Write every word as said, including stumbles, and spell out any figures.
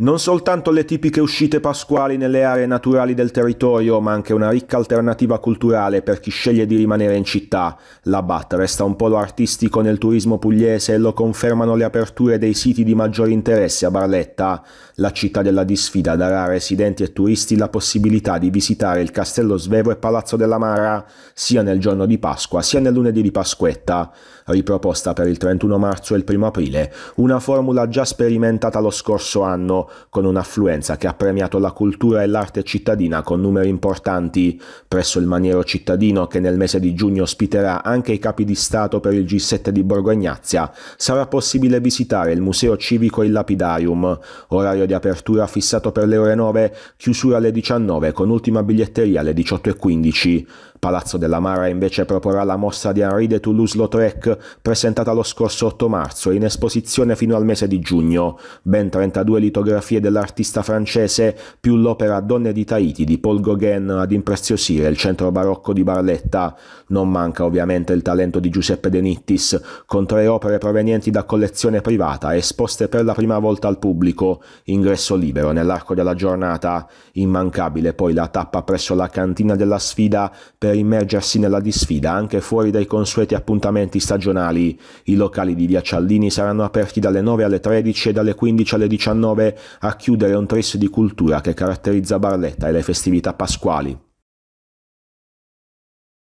Non soltanto le tipiche uscite pasquali nelle aree naturali del territorio, ma anche una ricca alternativa culturale per chi sceglie di rimanere in città. La B A T resta un polo artistico nel turismo pugliese e lo confermano le aperture dei siti di maggior interesse a Barletta. La cittadella di sfida darà a residenti e turisti la possibilità di visitare il Castello Svevo e Palazzo Della Marra, sia nel giorno di Pasqua sia nel lunedì di Pasquetta. Riproposta per il trentuno marzo e il primo aprile, una formula già sperimentata lo scorso anno, con un'affluenza che ha premiato la cultura e l'arte cittadina con numeri importanti, presso il maniero cittadino che nel mese di giugno ospiterà anche i capi di Stato per il G sette di Borgo Egnazia. Sarà possibile visitare il Museo Civico e il Lapidarium, orario di apertura fissato per le ore nove, chiusura alle diciannove con ultima biglietteria alle diciotto e quindici. Palazzo Della Marra invece proporrà la mostra di Henri de Toulouse-Lautrec, presentata lo scorso otto marzo e in esposizione fino al mese di giugno, ben trentadue litografie dell'artista francese più l'opera Donne di Tahiti di Paul Gauguin ad impreziosire il centro barocco di Barletta. Non manca ovviamente il talento di Giuseppe De Nittis, con tre opere provenienti da collezione privata esposte per la prima volta al pubblico, ingresso libero nell'arco della giornata. Immancabile poi la tappa presso la cantina della sfida per immergersi nella disfida anche fuori dai consueti appuntamenti stagionali. I locali di Via Cialdini saranno aperti dalle nove alle tredici e dalle quindici alle diciannove, a chiudere un tris di cultura che caratterizza Barletta e le festività pasquali.